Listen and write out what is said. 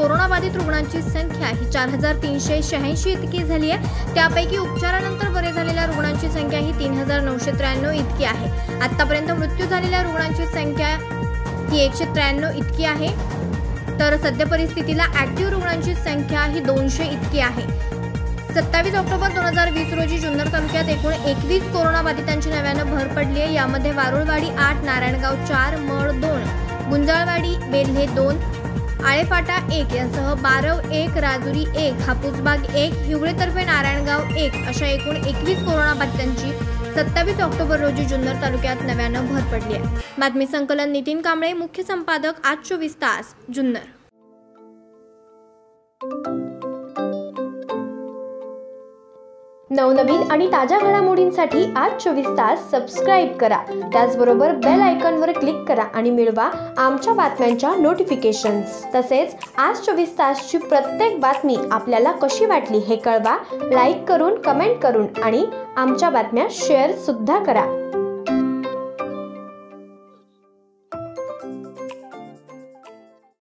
कोरोनाबाधित रुग्णांची संख्या ही 4386 इतकी झाली आहे। त्यापैकी उपचारानंतर बरे झालेल्या रुग्णांची संख्या ही 3993 इतकी आहे। आतापर्यंत मृत्यू झालेल्या रुग्णांची संख्या ही 193 इतकी आहे। तर सध्या परिस्थितीला ऍक्टिव्ह रुग्णांची संख्या ही 200 इतकी आहे। 27 ऑक्टोबर 2020 रोजी जुन्नर तालुक्यात एकूण 21 कोरोनाबाधितांची नव्याने भर पडली आहे। यामध्ये वारूळवाडी 8, नारायणगाव 4, मळ 2, गुंजाळवाडी बेल्हे 2, आळेफाटा 1 यांसह बारव 1, राजुरी 1, हापुजबाग 1, हिवळे तर्फे नारायणगाव 1 अशा एकूण 21 कोरोनाबाधितांची 27 ऑक्टोबर रोजी जुन्नर तालुक्यात नव्याने भर पडली आहे। बातमी संकलन नितिन कांबळे, मुख्य संपादक आज 24 तास जुन्नर। नवनवीन आणि ताजा घडामोडींसाठी आज 24 तास सबस्क्राइब करा। त्याचबरोबर बेल आयकॉनवर क्लिक करा आणि मिळवा आमच्या बातम्यांच्या नोटिफिकेशन्स। तसेच आज 24 तासची प्रत्येक बातमी आपल्याला कशी वाटली हे कळवा। लाईक करून, कमेंट करून आणि आमच्या बातम्या शेअर सुद्धा करा।